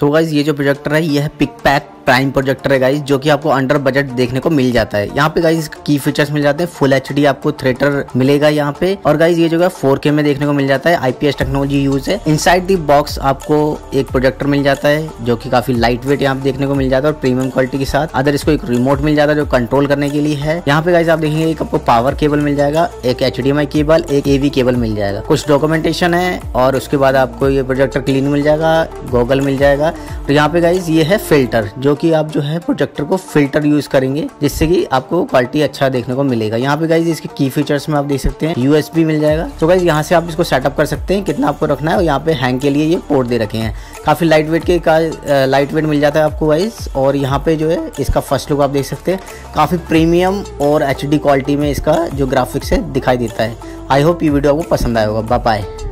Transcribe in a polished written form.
तो गाइज ये जो प्रोजेक्टर है ये है PixPaq प्राइम प्रोजेक्टर है गाइज, जो कि आपको अंडर बजट देखने को मिल जाता है। यहाँ पे गाइज की फीचर्स मिल जाते हैं, फुल एचडी आपको थिएटर मिलेगा यहाँ पे। और गाइज ये जो है 4K में देखने को मिल जाता है, IPS टेक्नोलॉजी यूज है। इनसाइड दी बॉक्स आपको एक प्रोजेक्टर मिल जाता है जो कि काफी लाइट वेट यहाँ पे देखने को मिल जाता है और प्रीमियम क्वालिटी के साथ। अदर इसको एक रिमोट मिल जाता है जो कंट्रोल करने के लिए है। यहाँ पे गाइज आप देखेंगे एक आपको पावर केबल मिल जाएगा, एक HDMI केबल, एक AV केबल मिल जाएगा। कुछ डॉक्यूमेंटेशन है और उसके बाद आपको ये प्रोजेक्टर क्लीन मिल जाएगा, गॉगल मिल जाएगा। तो यहाँ पे गाइज ये है फिल्टर, जो कि आप जो है प्रोजेक्टर को फिल्टर यूज करेंगे जिससे कि आपको क्वालिटी अच्छा देखने को मिलेगा। यहाँ पे गाइज इसके की फीचर्स में आप देख सकते हैं, USB मिल जाएगा। तो गाइज यहाँ से आप इसको सेटअप कर सकते हैं कितना आपको रखना है। और यहाँ पे हैंग के लिए ये पोर्ट दे रखे हैं, काफी लाइट वेट के लाइट वेट मिल जाता है आपको गाइज। और यहाँ पे जो है इसका फर्स्ट लुक आप देख सकते हैं, काफी प्रीमियम और HD क्वालिटी में इसका जो ग्राफिक्स है दिखाई देता है। आई होप ये वीडियो आपको पसंद आया होगा। बाय।